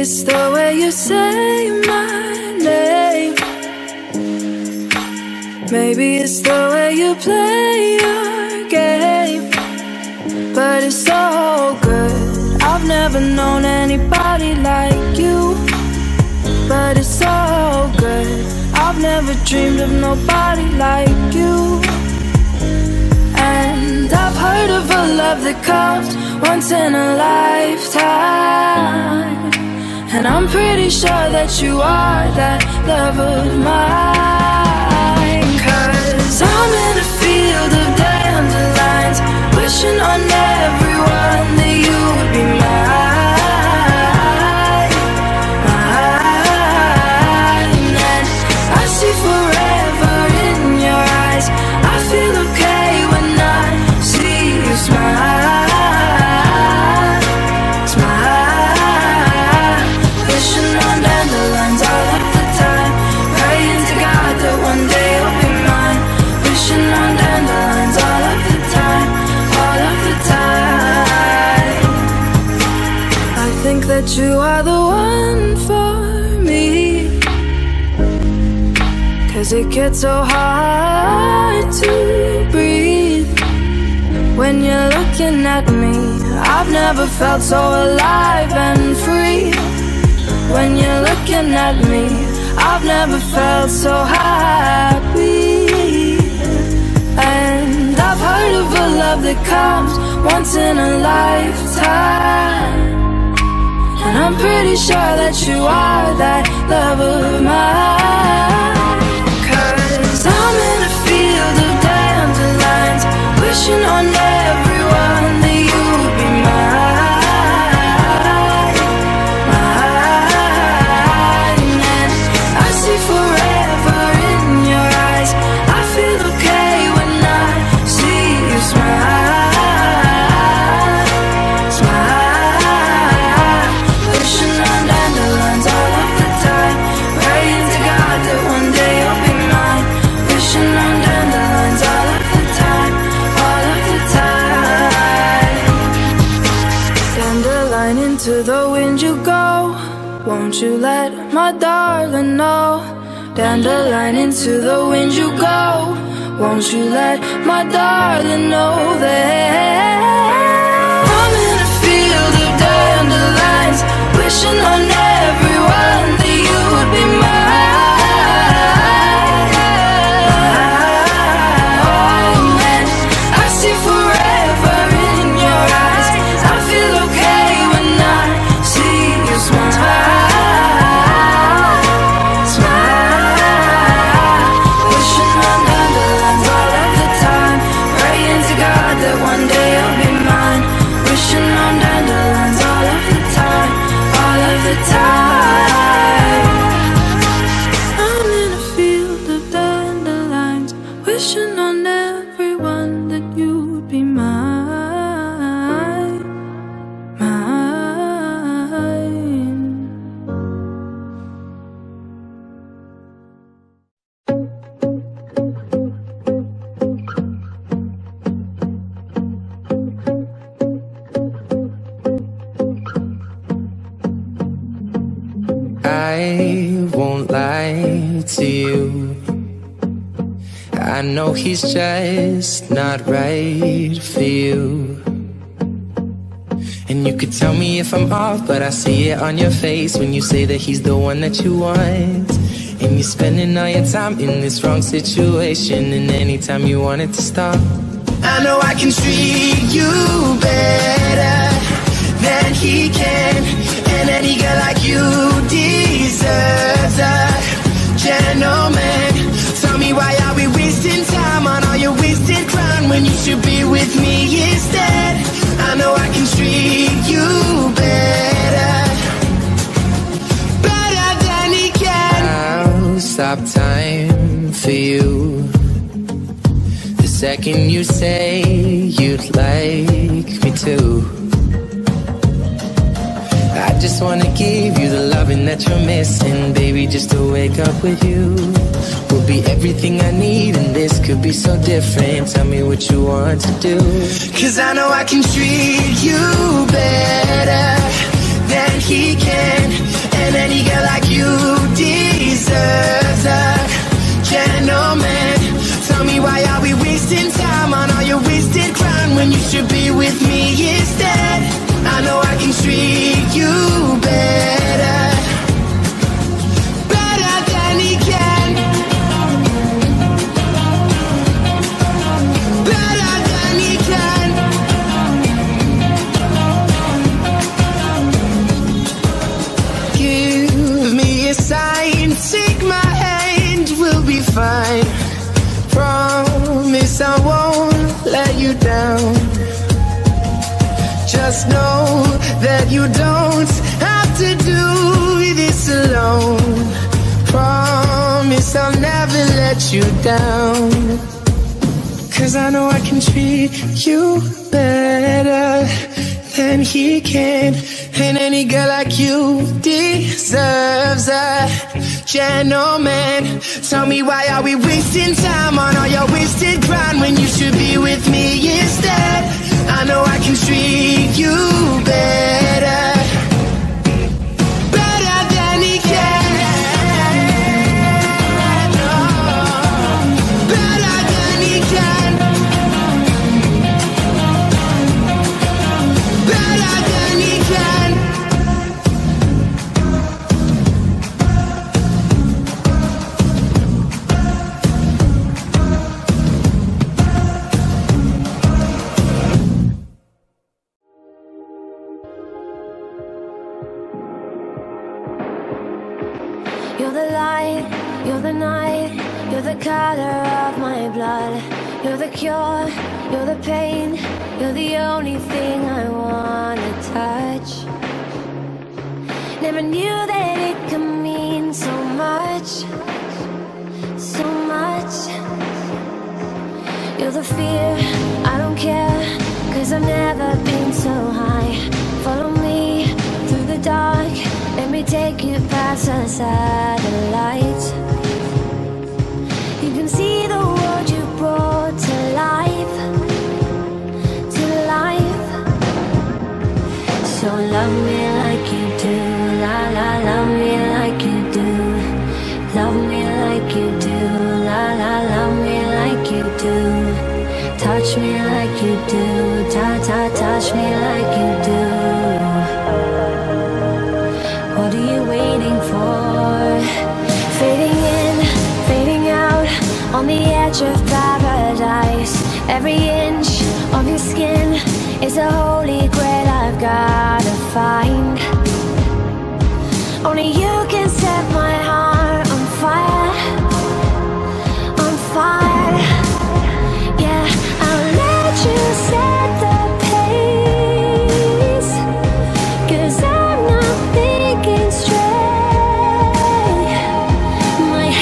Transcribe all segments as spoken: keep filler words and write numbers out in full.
It's the way you say my name. Maybe it's the way you play your game, but it's so good. I've never known anybody like you, but it's so good. I've never dreamed of nobody like you. And I've heard of a love that comes once in a lifetime, and I'm pretty sure that you are that love of mine. 'Cause I'm in a field of dandelions, wishing on everyone that you would be mine, mine. And I see forever in your eyes. I feel okay when I see you smile. You are the one for me, 'cause it gets so hard to breathe when you're looking at me. I've never felt so alive and free when you're looking at me. I've never felt so happy. And I've heard of a love that comes once in a lifetime, and I'm pretty sure that you are that love of mine. 'Cause I'm in a field of dandelions, wishing on everyone that you would be mine, mine. And I see forever in your eyes. I feel okay when I see you smile. To the wind you go, won't you let my darling know? Dandelion, into the wind you go, won't you let my darling know that I'm in a field of dandelions, wishing on everyone that you would be mine. And I see forever in your eyes. I feel okay. I know he's just not right for you, and you could tell me if I'm off, but I see it on your face when you say that he's the one that you want. And you're spending all your time in this wrong situation, and anytime you want it to stop. I know I can treat you better than he can, and any girl like you deserves a gentleman. Tell me, why are we wasting time on all your wasted crown when you should be with me instead? I know I can treat you better, better than he can. I'll stop time for you the second you say you'd like me to. I just wanna give you the loving that you're missing, baby, just to wake up with you. Will be everything I need, and this could be so different. Tell me what you want to do. 'Cause I know I can treat you better than he can. And any girl like you deserves a gentleman. Tell me why are we wasting time on all your wasted crime when you should be with me instead? I know I can treat you better, better than he can, better than he can. Give me a sign, take my hand, we'll be fine. Promise I won't let you down. Just know that you don't have to do this alone. Promise I'll never let you down. 'Cause I know I can treat you better than he can. And any girl like you deserves a gentleman. Tell me why are we wasting time on all your wasted grind when you should be with me instead? I know I can treat you better. Color of my blood, you're the cure, you're the pain, you're the only thing I wanna touch. Never knew that it could mean so much, so much. You're the fear, I don't care, 'cause I've never been so high. Follow me through the dark, let me take you past the satellites. You can see the world you brought to life, to life. So love me like you do, la la, love me like you do. Love me like you do, la la, love me like you do. Touch me like you do, ta ta, touch me like you do. What are you waiting for? Fading in, fading out, on the edge of paradise. Every inch of your skin is a holy grail I've gotta find. Only you can set my heart on fire, on fire. Yeah, I'll let you set the pace, 'cause I'm not thinking straight. Like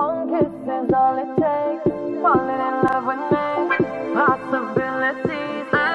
One kiss is all it takes. Falling in love with me. Possibilities that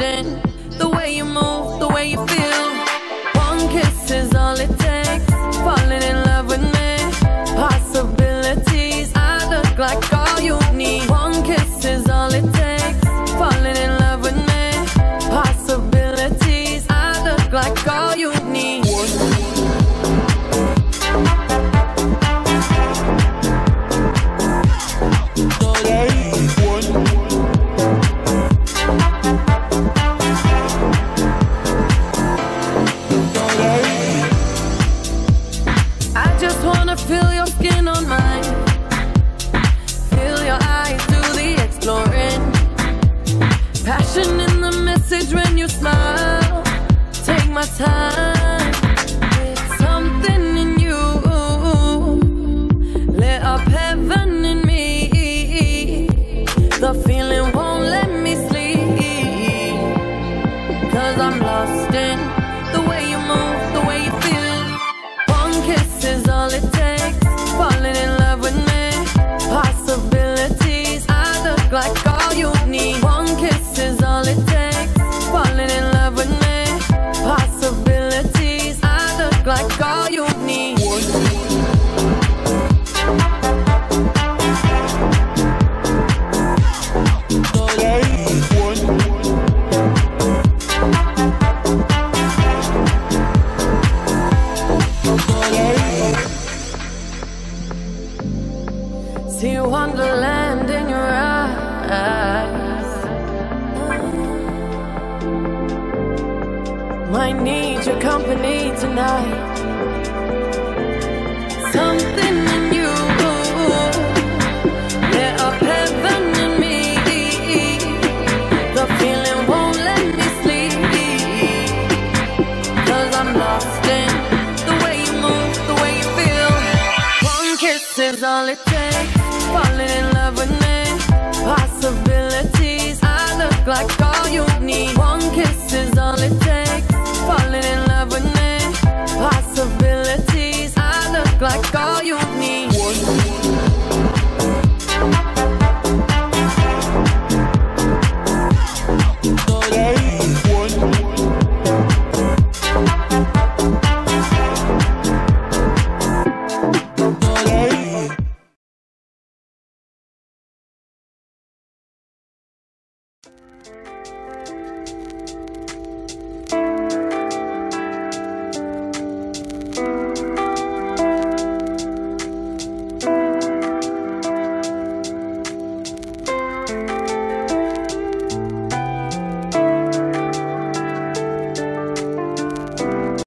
look like all you need.